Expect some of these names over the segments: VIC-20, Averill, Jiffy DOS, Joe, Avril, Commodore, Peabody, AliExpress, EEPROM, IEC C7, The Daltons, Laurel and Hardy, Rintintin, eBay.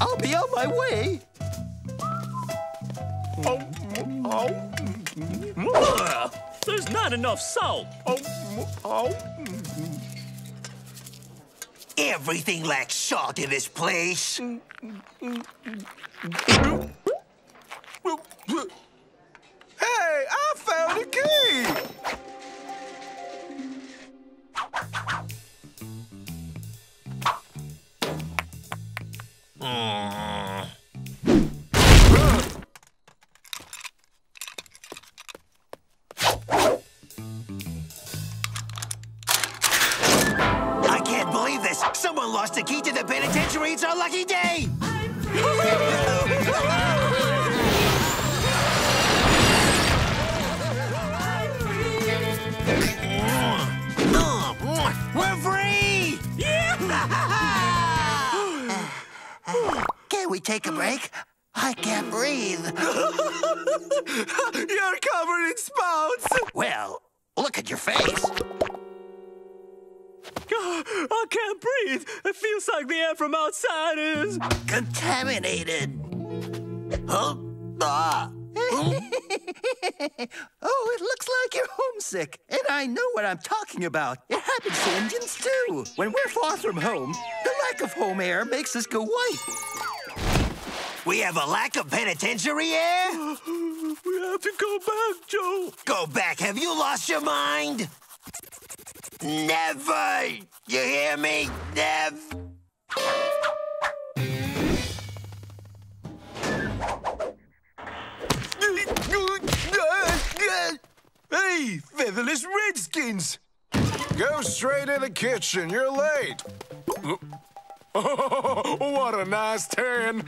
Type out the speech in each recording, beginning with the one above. I'll be on my way. There's not enough salt. Everything lacks salt in this place. Hey, I found a key. I can't believe this. Someone lost the key to the penitentiary. It's our lucky day. We're free! Yeah! Can we take a break? I can't breathe. You're covered in spouts. Well, look at your face. I can't breathe. It feels like the air from outside is contaminated. Huh? Ah. Oh, it looks like you're homesick. And I know what I'm talking about. It happens to Indians, too. When we're far from home, the lack of home air makes us go white. We have a lack of penitentiary air? We have to go back, Joe. Go back? Have you lost your mind? Never! You hear me? Never! Hey, featherless redskins! Go straight in the kitchen, you're late. Oh, what a nice tan!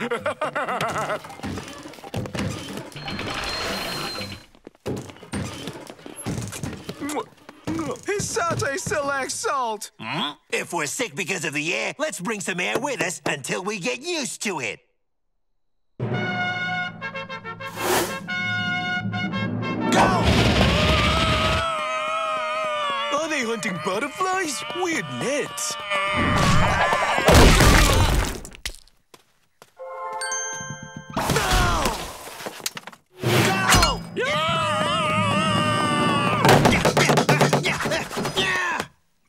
His satay still lacks salt. If we're sick because of the air, let's bring some air with us until we get used to it. Hunting butterflies? Weird nets. No! Go! Yeah!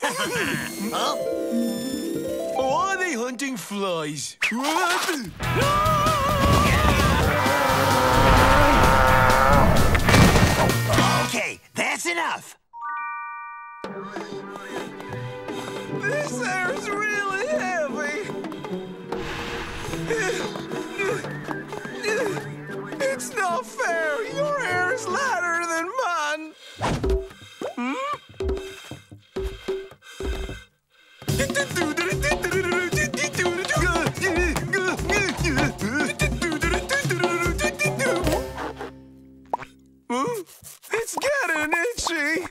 Huh? Oh, are they hunting flies? Okay, that's enough. This air is really heavy. It's not fair. Your air is lighter than mine. It's getting itchy.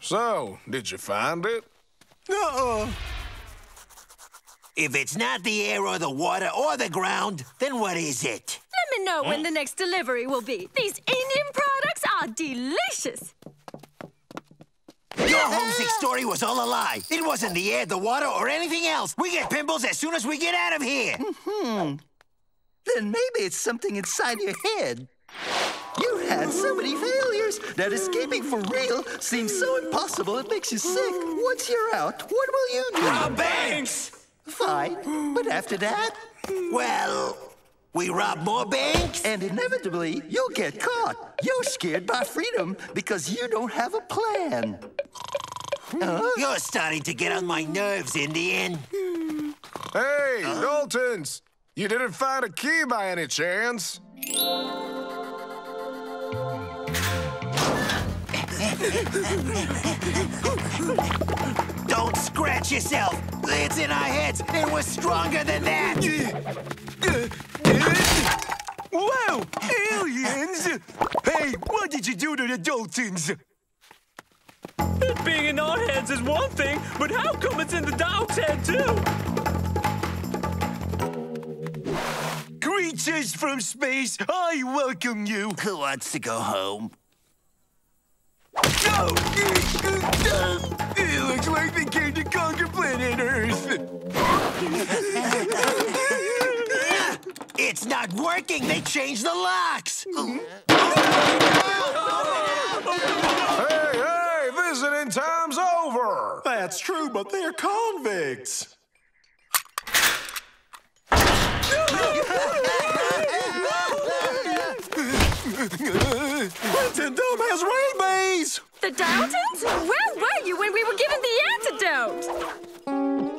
So, did you find it? Uh-uh. If it's not the air or the water or the ground, then what is it? Let me know when the next delivery will be. These Indian products are delicious. Your homesick story was all a lie. It wasn't the air, the water, or anything else. We get pimples as soon as we get out of here. Then maybe it's something inside your head. You had so many failures that escaping for real seems so impossible it makes you sick. Once you're out, what will you do? Rob banks! Fine, but after that? Well, we rob more banks? And inevitably, you'll get caught. You're scared by freedom because you don't have a plan. You're starting to get on my nerves, Indian. Hey, Daltons! You didn't find a key by any chance? Don't scratch yourself. It's in our heads, and we're stronger than that. Whoa, aliens! Daltons? Hey, what did you do to the Daltons? It being in our heads is one thing, but how come it's in the dog's head, too? Creatures from space, I welcome you. Who wants to go home? No! It looks like they came to conquer planet Earth. It's not working! They changed the locks! Hey, hey! Visiting time's over! That's true, but they're convicts! Rintintin has rabies! The Daltons? Where were you when we were given the antidote?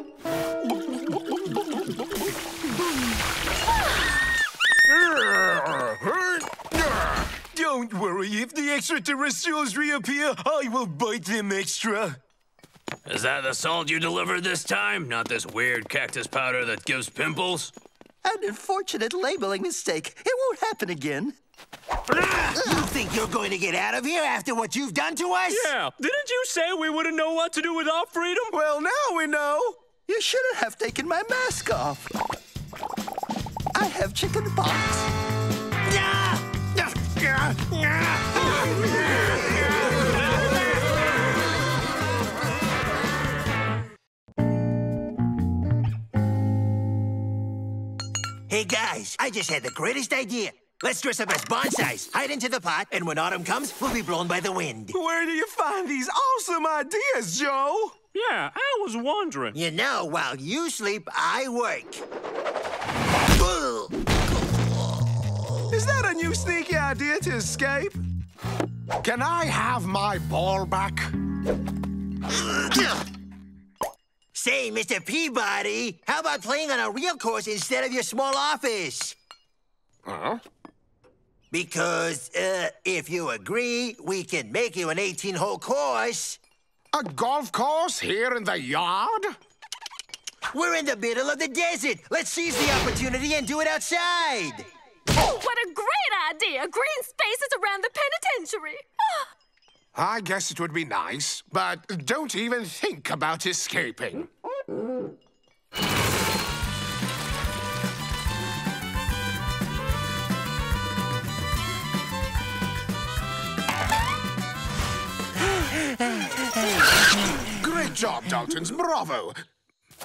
Don't worry, if the extraterrestrials reappear, I will bite them extra. Is that the salt you delivered this time? Not this weird cactus powder that gives pimples? An unfortunate labeling mistake. It won't happen again. You think you're going to get out of here after what you've done to us? Yeah, didn't you say we wouldn't know what to do with our freedom? Well, now we know. You shouldn't have taken my mask off. I have chicken pox. Hey guys, I just had the greatest idea. Let's dress up as bonsais, hide into the pot, and when autumn comes, we'll be blown by the wind. Where do you find these awesome ideas, Joe? Yeah, I was wondering. You know, while you sleep, I work. Is that a new sneaky idea to escape? Can I have my ball back? Say, Mr. Peabody, how about playing on a real course instead of your small office? Huh? Because, if you agree, we can make you an 18-hole course. A golf course here in the yard? We're in the middle of the desert. Let's seize the opportunity and do it outside. What a great idea! Green spaces around the penitentiary! I guess it would be nice, but don't even think about escaping. Great job, Daltons. Bravo!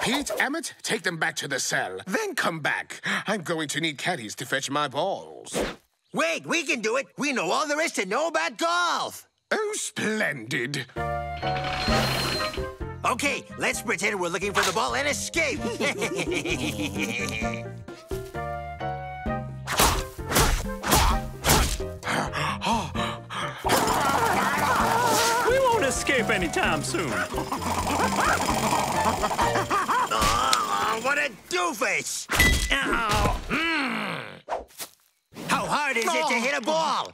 Pete, Emmett, take them back to the cell, then come back. I'm going to need caddies to fetch my balls. Wait, we can do it. We know all there is to know about golf. Oh, splendid. Okay, let's pretend we're looking for the ball and escape. We won't escape anytime soon. Oh, what a doofus! Ow. Mm. How hard is it to hit a ball?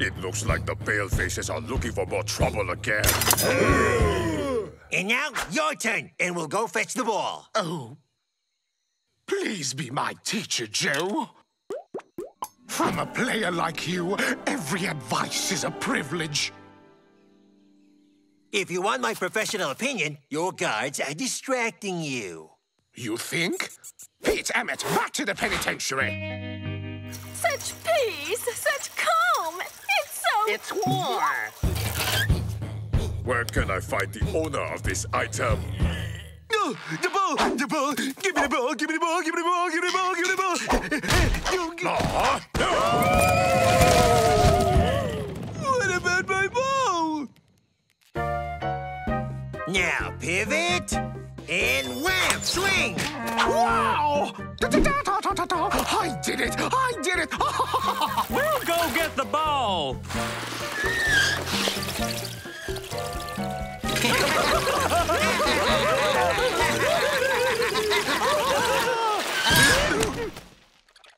It looks like the palefaces are looking for more trouble again. And now, your turn, and we'll go fetch the ball. Oh, please be my teacher, Joe. From a player like you, every advice is a privilege. If you want my professional opinion, your guards are distracting you. You think? Pete, Emmett, back to the penitentiary. Such peace, such calm. It's war! Where can I find the owner of this item? No! The ball! The ball! Give me the ball! Give me the ball! Give me the ball! Give me the ball! Give me the ball! What about my ball? Now pivot and wham! Swing! Wow! I did it! I did it! We'll go get the ball!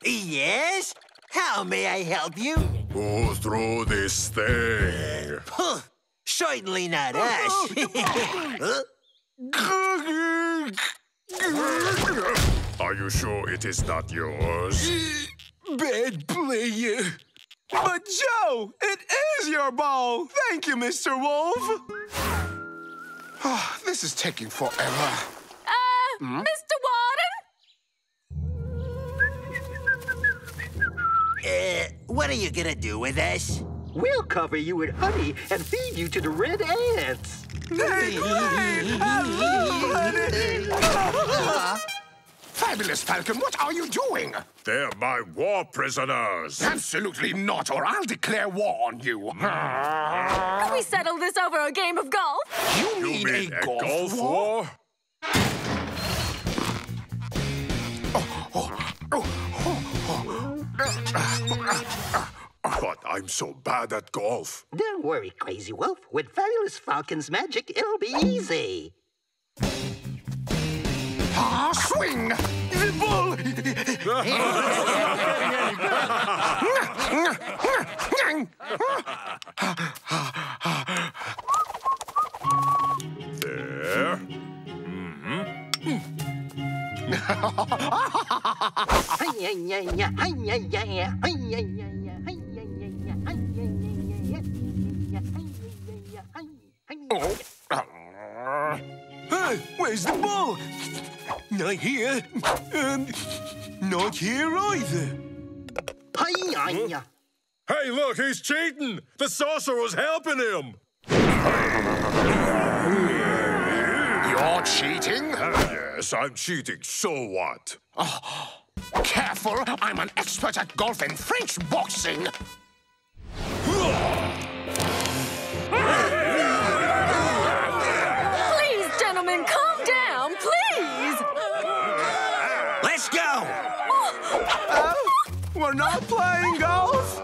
Yes? How may I help you? Go through this thing. Certainly not us. Are you sure it is not yours? Bad player. But Joe, it is your ball. Thank you, Mr. Wolf. This is taking forever. Mr. Warden? What are you gonna do with us? We'll cover you in honey and feed you to the red ants. Fabulous Falcon, what are you doing? They're my war prisoners. Absolutely not, or I'll declare war on you. Can we settle this over a game of golf? You mean a golf war? But I'm so bad at golf. Don't worry, Crazy Wolf. With Fabulous Falcon's magic, it'll be easy. Swing! The ball! There. Hey, where's the ball? Not here. Not here either. Hey, look, he's cheating. The sorcerer's helping him. You're cheating? Yes, I'm cheating. So what? Oh, careful. I'm an expert at golf and French boxing. Let's go! We're not playing golf?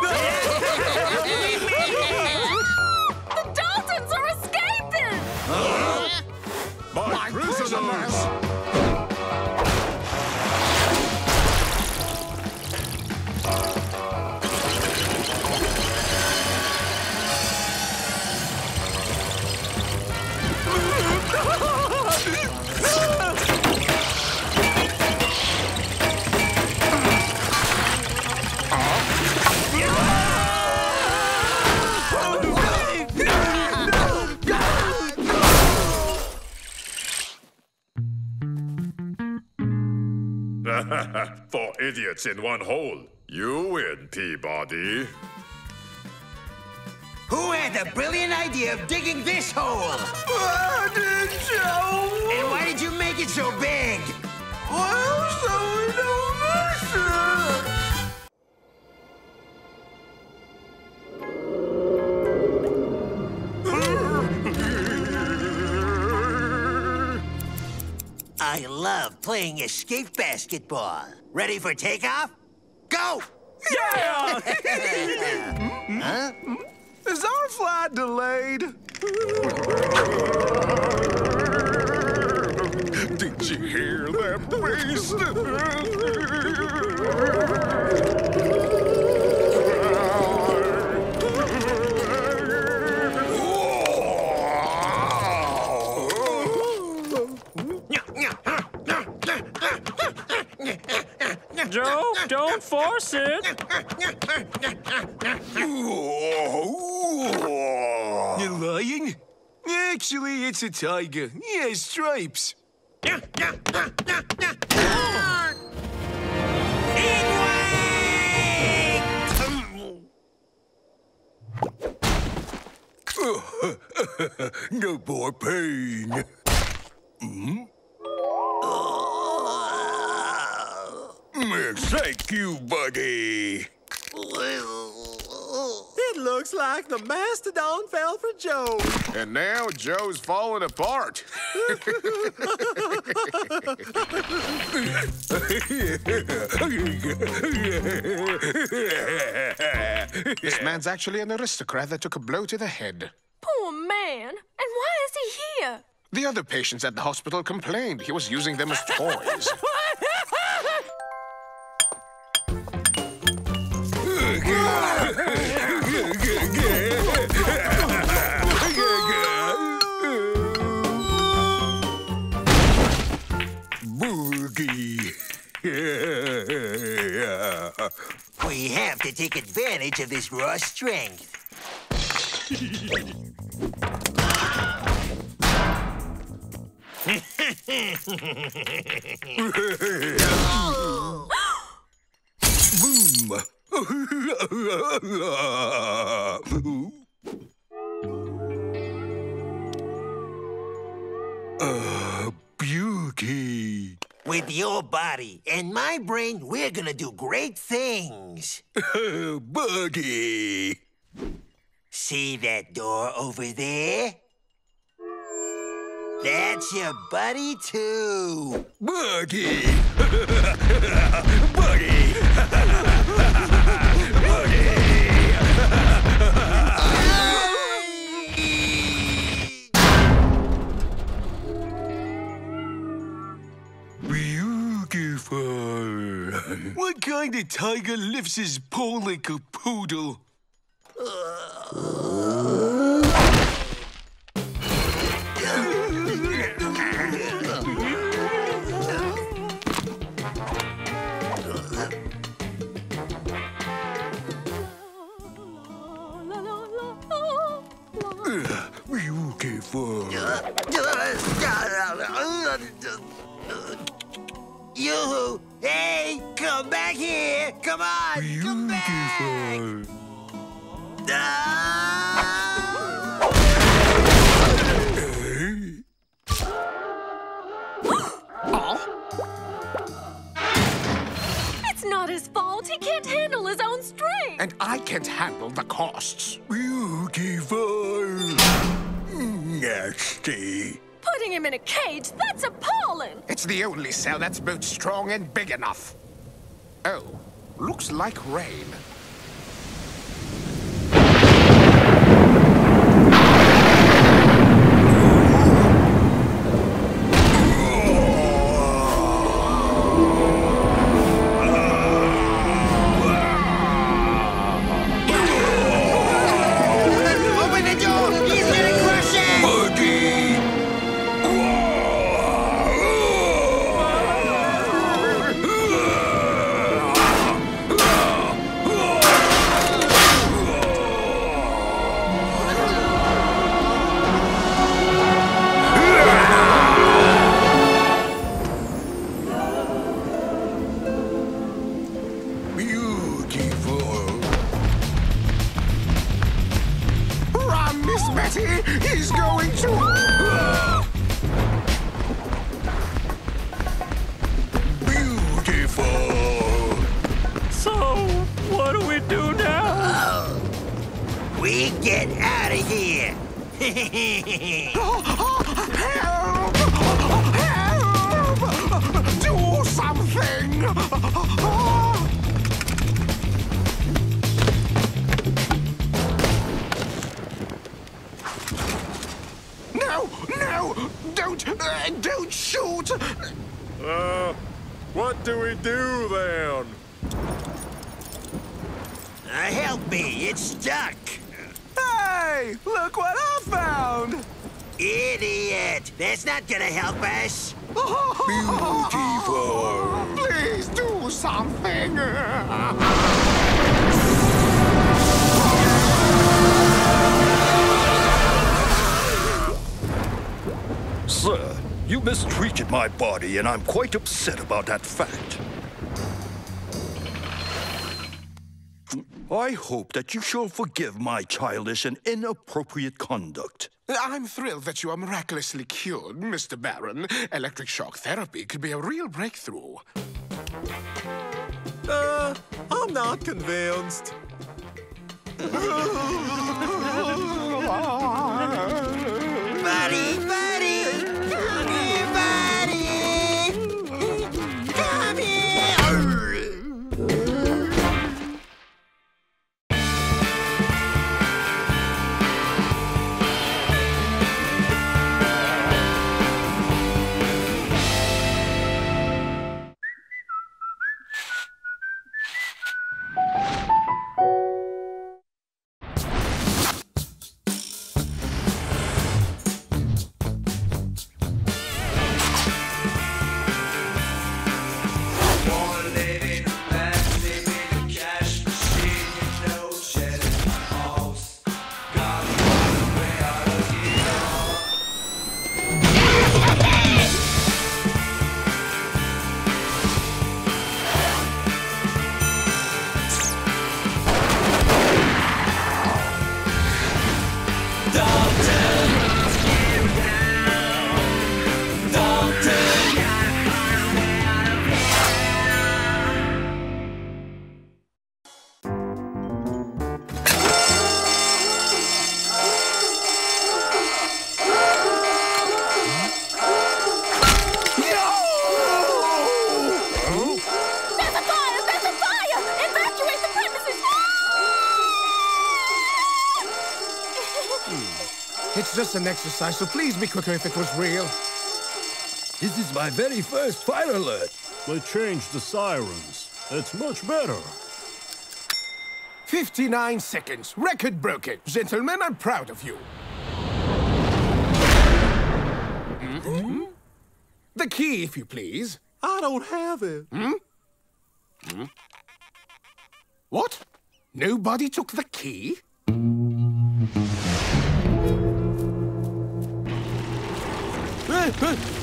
The Daltons are escaping! My prisoners! Four idiots in one hole. You win, Peabody. Who had the brilliant idea of digging this hole? I did, Joe. And why did you make it so big? Well, so we don't miss it. I love playing escape basketball. Ready for takeoff? Go! Yeah! Huh? Is our flight delayed? Did you hear that Joe, don't force it. You're lying? Actually, it's a tiger. He has stripes. No more pain. Mm? Thank you, buddy. It looks like the mastodon fell for Joe. And now Joe's falling apart. This man's actually an aristocrat that took a blow to the head. Poor man. And why is he here? The other patients at the hospital complained he was using them as toys. We have to take advantage of this raw strength. Boom. Beauty. With your body and my brain, we're gonna do great things. Buddy. See that door over there? That's your buddy, too. Buddy. Buddy. Buddy. Beautiful. What kind of tiger lifts his paw like a poodle? Beautiful. Yoo-hoo! Hey, come back here! Come on! Beautiful. Come back! It's not his fault. He can't handle his own strength. And I can't handle the costs. Beautiful. Nasty. Putting him in a cage, that's appalling! It's the only cell that's both strong and big enough. Oh, looks like rain. My body, and I'm quite upset about that fact. I hope that you shall forgive my childish and inappropriate conduct. I'm thrilled that you are miraculously cured, Mr. Baron. Electric shock therapy could be a real breakthrough. I'm not convinced. Buddy! just an exercise, so please be quicker if it was real. This is my very first fire alert. They changed the sirens. That's much better. 59 seconds. Record broken. Gentlemen, I'm proud of you. Mm-hmm. The key, if you please. I don't have it. Hmm? Hmm? What? Nobody took the key?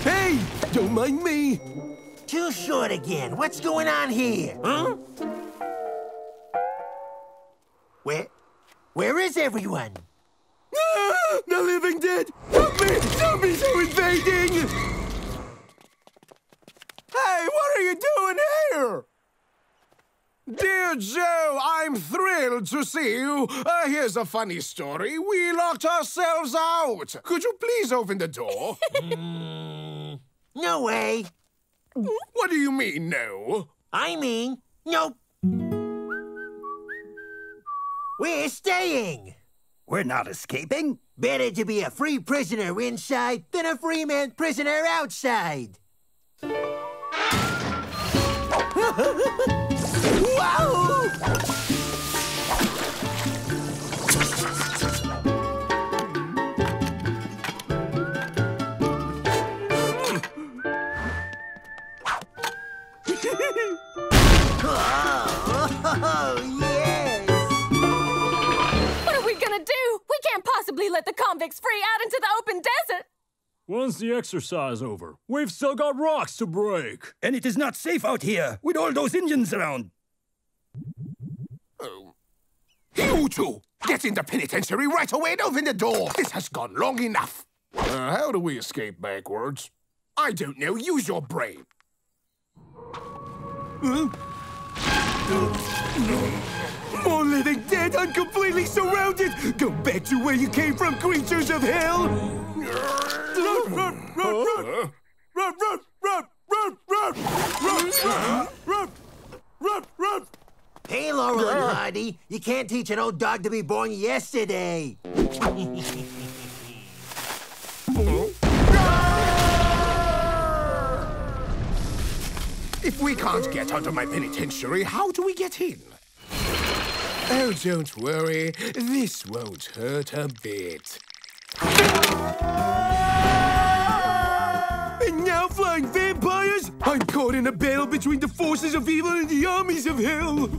Hey! Don't mind me! Too short again. What's going on here? Huh? Where is everyone? Ah, the living dead! Help me! Zombies are invading! Hey, what are you doing here? Dear Joe, I'm thrilled to see you. Here's a funny story. We locked ourselves out. Could you please open the door? No way. What do you mean, no? I mean, nope. We're staying. We're not escaping. Better to be a free prisoner inside than a free man prisoner outside. Whoa! Oh, yes! What are we gonna do? We can't possibly let the convicts free out into the open desert! When's the exercise over? We've still got rocks to break! And it is not safe out here, with all those Indians around! Oh. You two! Get in the penitentiary right away and open the door! This has gone long enough! How do we escape backwards? I don't know. Use your brain. More living dead! I'm completely surrounded! Go back to where you came from, creatures of hell! Hey, Laurel and Hardy, you can't teach an old dog to be born yesterday. If we can't get out of my penitentiary, how do we get in? Oh, don't worry. This won't hurt a bit. And now, flying vampires, I'm caught in a battle between the forces of evil and the armies of hell.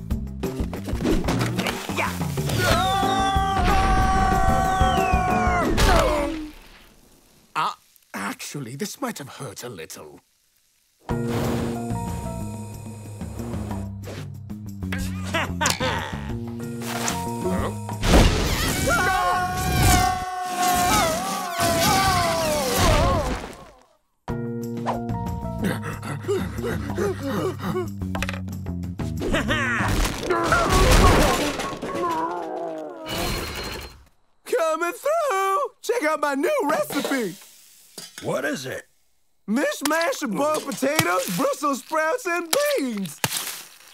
Actually, this might have hurt a little. Coming through! Check out my new recipe! What is it? Mishmash of boiled potatoes, Brussels sprouts, and beans!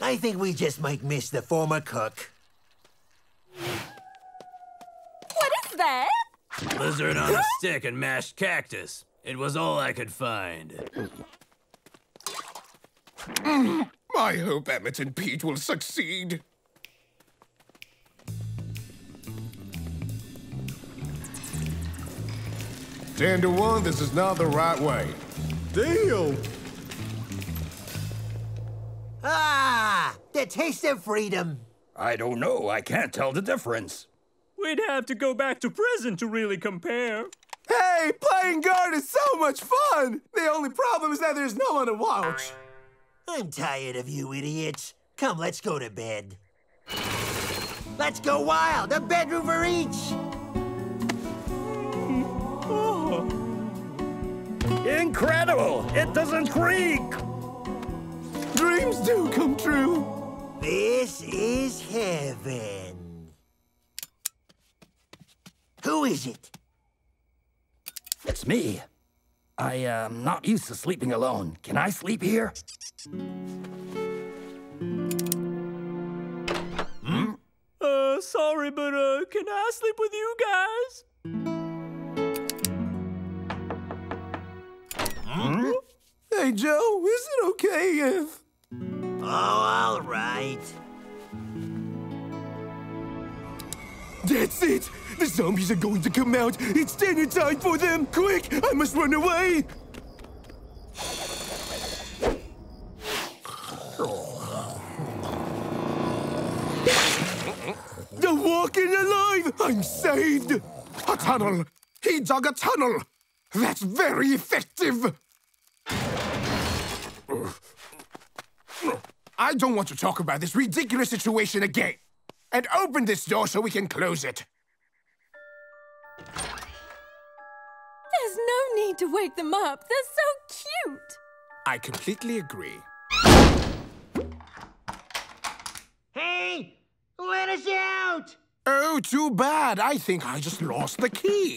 I think we just might miss the former cook. What is that? Lizard on a stick and mashed cactus. It was all I could find. I hope Emmett and Pete will succeed. Ten to one, this is not the right way. Deal! Ah! The taste of freedom. I don't know. I can't tell the difference. We'd have to go back to prison to really compare. Hey, playing guard is so much fun! The only problem is that there's no one to watch. I'm tired of you idiots. Come, let's go to bed. Let's go wild! A bedroom for each! Oh. Incredible! It doesn't creak! Dreams do come true. This is heaven. Who is it? It's me. I am not used to sleeping alone. Can I sleep here? Hmm? Sorry, but can I sleep with you guys? Hmm? Hey, Joe, is it okay if... Oh, all right. That's it! The zombies are going to come out! It's dinner time for them! Quick! I must run away! They're walking alive! I'm saved! A tunnel! He dug a tunnel! That's very effective! I don't want to talk about this ridiculous situation again! And open this door so we can close it. There's no need to wake them up. They're so cute. I completely agree. Hey, let us out! Oh, too bad. I think I just lost the key.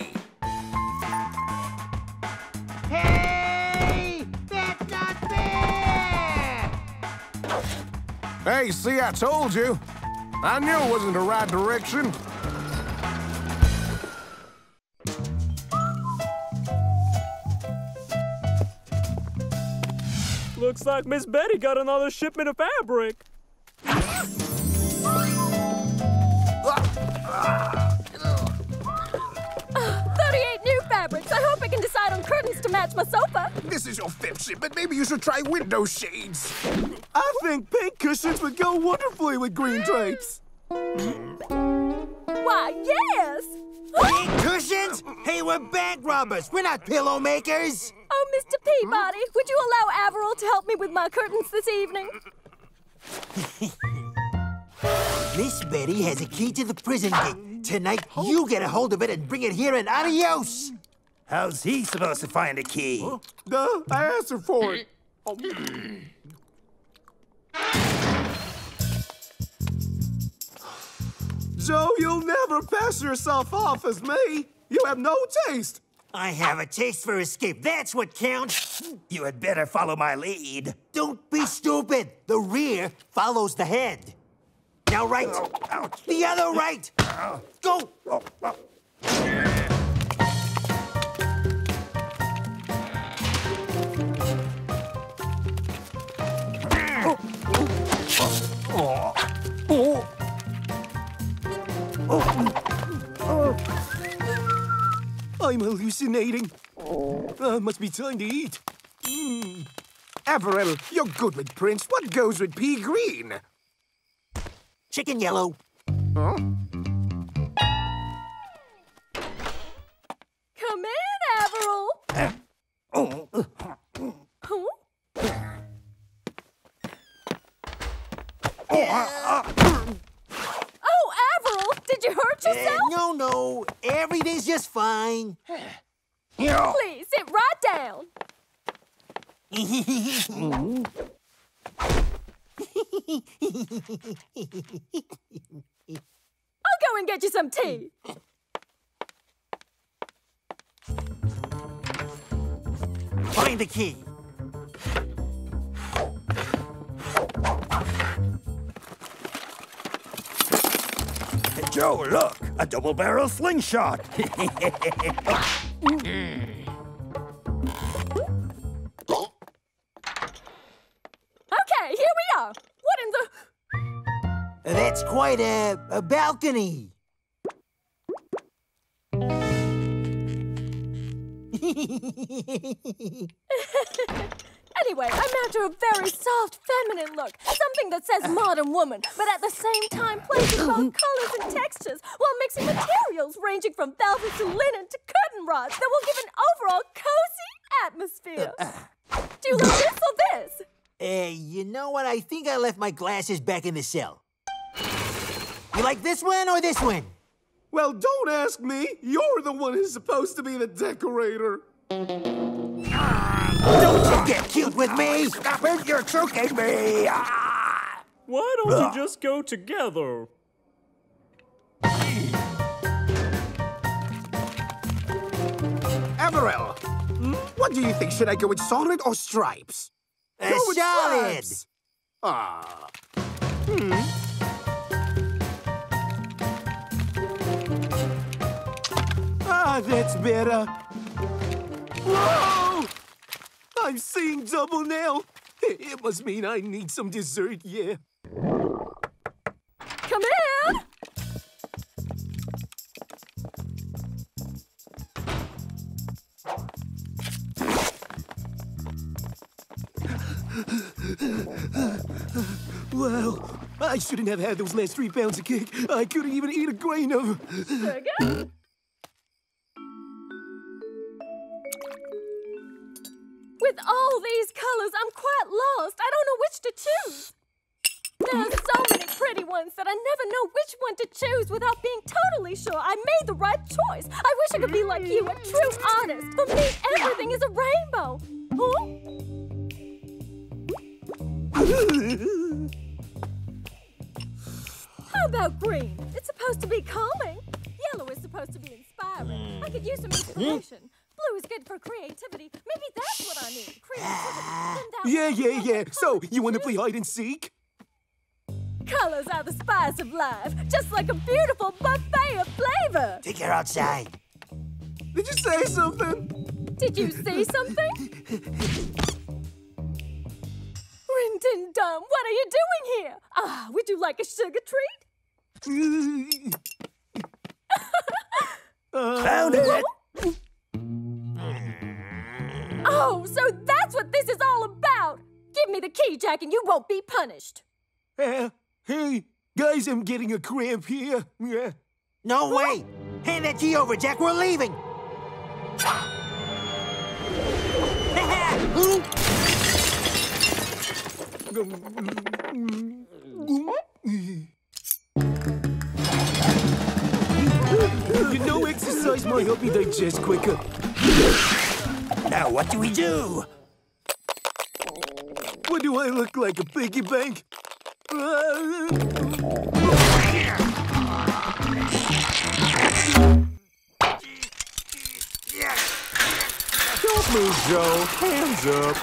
Hey, that's not fair! Hey, see, I told you. I knew it wasn't the right direction. Looks like Miss Betty got another shipment of fabric. Oh, 38 new fabrics. I hope I can decide on curtains to match my sofa. This is your fifth shipment, but maybe you should try window shades. I think pink cushions would go wonderfully with green drapes. Why, yes! Pink cushions? Hey, we're bank robbers. We're not pillow makers. Oh, Mr. Peabody, would you allow Averill to help me with my curtains this evening? Miss Betty has a key to the prison gate. Tonight, you get a hold of it and bring it here and adios. How's he supposed to find a key? Duh, I asked her for it. Joe, you'll never pass yourself off as me. You have no taste. I have a taste for escape. That's what counts. You had better follow my lead. Don't be stupid. The rear follows the head. Now right. The other right. Go. I'm hallucinating. Must be time to eat. Averill, you're good with Prince. What goes with pea green? Chicken yellow. Huh? Come in, Averill. Oh, Averill, did you hurt yourself? No, everything's just fine. Please, sit right down. I'll go and get you some tea. Find the key. Joe, look, a double-barrel slingshot. Okay, here we are. What in the... That's quite a balcony. Anyway, I'm after a very soft, feminine look. Something that says modern woman, but at the same time plays with both colors and textures while mixing materials ranging from velvet to linen to curtain rods that will give an overall cozy atmosphere. Do you want this or this? You know what? I think I left my glasses back in the cell. You like this one or this one? Well, don't ask me. You're the one who's supposed to be the decorator. Don't you get cute with me! You're choking me! Why don't you just go together? Averill, what do you think? Should I go with solid or stripes? Go with solid! Stripes. That's better. Whoa! I'm seeing double now. It must mean I need some dessert, yeah. Come in! Wow, I shouldn't have had those last 3 pounds of cake. I couldn't even eat a grain of... Sugar? With all these colors, I'm quite lost. I don't know which to choose. There are so many pretty ones that I never know which one to choose without being totally sure I made the right choice. I wish I could be like you, a true artist. For me, everything is a rainbow. Huh? How about green? It's supposed to be calming. Yellow is supposed to be inspiring. I could use some inspiration. Blue is good for creativity. Maybe that's what I need. Creativity. Yeah. So, you want to play hide and seek? Colors are the spice of life, just like a beautiful buffet of flavor. Take her outside. Did you say something? Did you say something? Rintintin, what are you doing here? Ah, would you like a sugar treat? Found it! Oh, so that's what this is all about! Give me the key, Jack, and you won't be punished. Hey, guys, I'm getting a cramp here. Yeah. No way! Hand that key over, Jack, we're leaving! Exercise might help me digest quicker. Now what do we do? What do I look like, a piggy bank? Don't move, Joe. Hands up.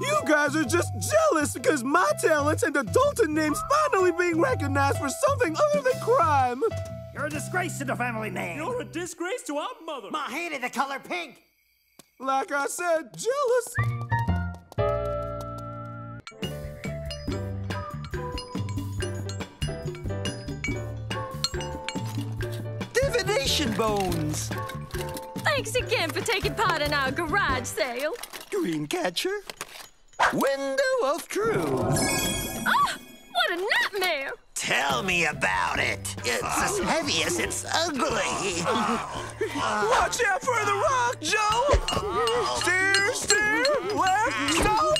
You guys are just jealous because my talents and the Dalton name's finally being recognized for something other than crime. You're a disgrace to the family name. You're a disgrace to our mother. Ma hated the color pink. Like I said, jealous. Divination bones. Thanks again for taking part in our garage sale. Dreamcatcher. Window of Truth. Oh, what a nightmare. Tell me about it. It's as heavy as it's ugly. Watch out for the rock, Joe! Steer, left, stop!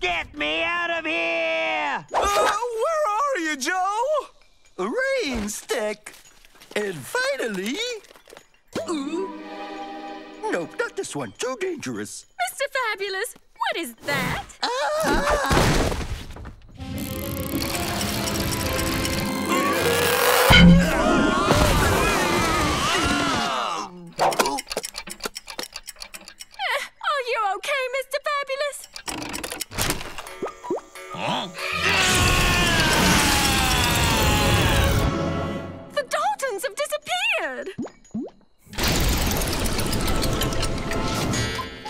Get me out of here! Where are you, Joe? Rain stick. And finally... Ooh. Nope, not this one. Too dangerous. Mr. Fabulous, what is that? Are you okay, Mr. Fabulous? The Daltons have disappeared.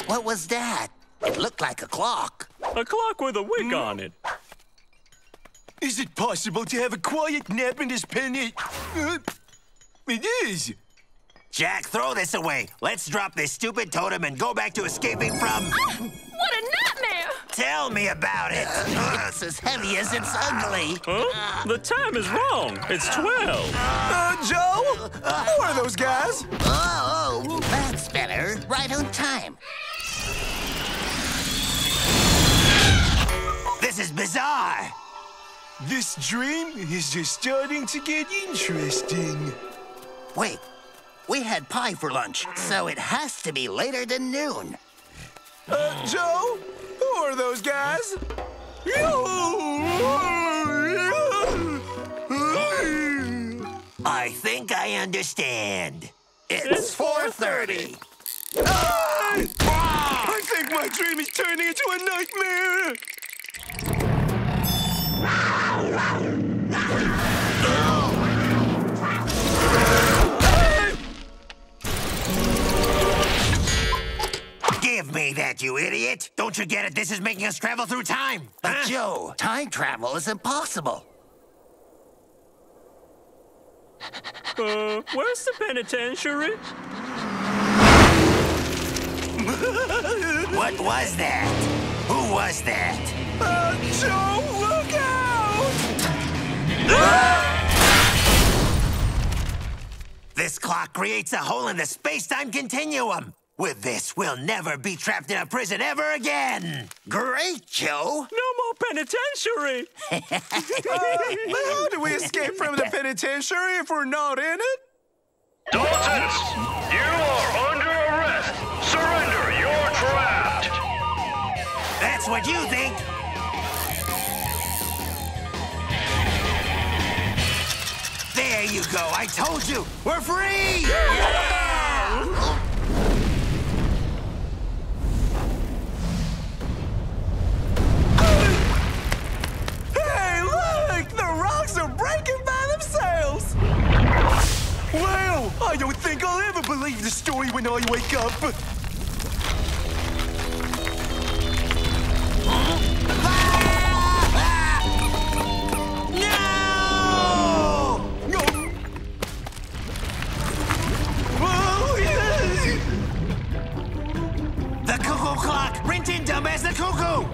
What was that? It looked like a clock. A clock with a wick on it. Is it possible to have a quiet nap in this penny? It is. Jack, throw this away. Let's drop this stupid totem and go back to escaping from... Oh, what a nightmare! Tell me about it. It's as heavy as it's ugly. Huh? The time is wrong. It's 12. Joe? Who are those guys? Oh, that's better. Right on time. This is bizarre. This dream is just starting to get interesting. Wait, we had pie for lunch, so it has to be later than noon. Joe? Who are those guys? I think I understand. It's 4:30. My dream is turning into a nightmare! Give me that, you idiot! Don't you get it? This is making us travel through time! But huh? Joe, time travel is impossible! Where's the penitentiary? What was that? Who was that? Joe, look out! This clock creates a hole in the space-time continuum. With this, we'll never be trapped in a prison ever again. Great, Joe. No more penitentiary. But how do we escape from the penitentiary if we're not in it? Daltons, you are under arrest. Surrender, you're trapped. That's what you think. There you go. I told you. We're free. Yeah! Well, I don't think I'll ever believe the story when I wake up. No! Oh, yeah. The cuckoo clock! Rintintin has the cuckoo!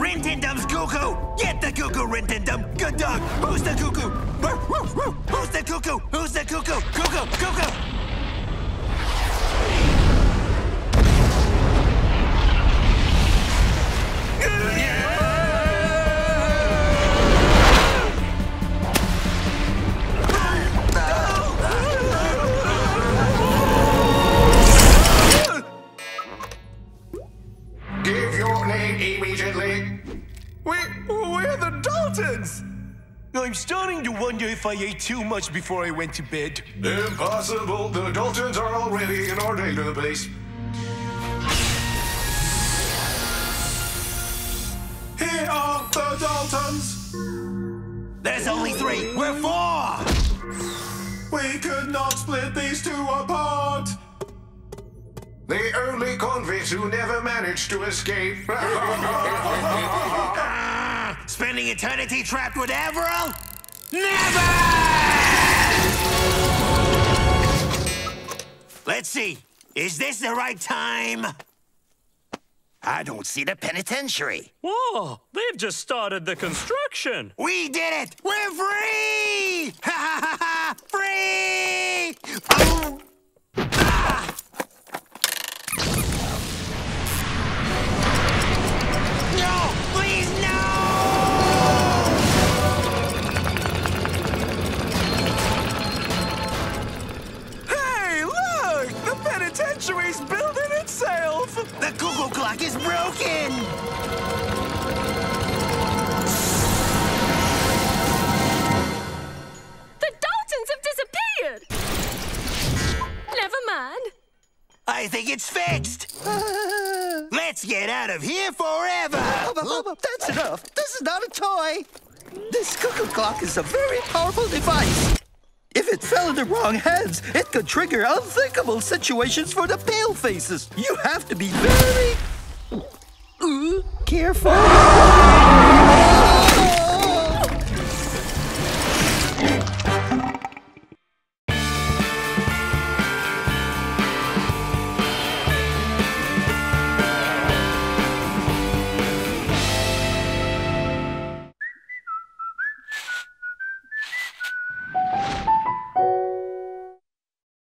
Rintintin's cuckoo! Get the cuckoo, Rintintin! Good dog! Who's the cuckoo? Who's the cuckoo? Who's the cuckoo? Cuckoo! Cuckoo! Give your name immediately. We're the Daltons! I'm starting to wonder if I ate too much before I went to bed. Impossible! The Daltons are already in our database. Here are the Daltons! There's only three! We're four! We could not split these two apart! The only convicts who never managed to escape. Spending eternity trapped with Avril? Never! Let's see. Is this the right time? I don't see the penitentiary. Whoa! They've just started the construction. We did it! We're free! Ha ha ha! Free! Oh. Ah. No! Please, no! Century's building itself! The cuckoo clock is broken! The Daltons have disappeared! Never mind. I think it's fixed! Let's get out of here forever! That's enough! This is not a toy! This cuckoo clock is a very powerful device! If it fell in the wrong hands, it could trigger unthinkable situations for the pale faces. You have to be very careful.